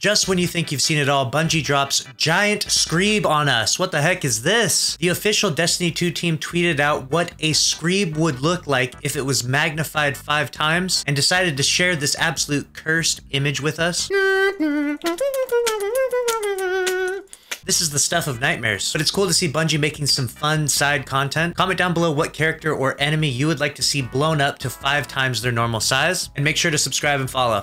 Just when you think you've seen it all, Bungie drops giant Screeb on us. What the heck is this? The official Destiny 2 team tweeted out what a Screeb would look like if it was magnified 5 times and decided to share this absolute cursed image with us. This is the stuff of nightmares, but it's cool to see Bungie making some fun side content. Comment down below what character or enemy you would like to see blown up to 5 times their normal size, and make sure to subscribe and follow.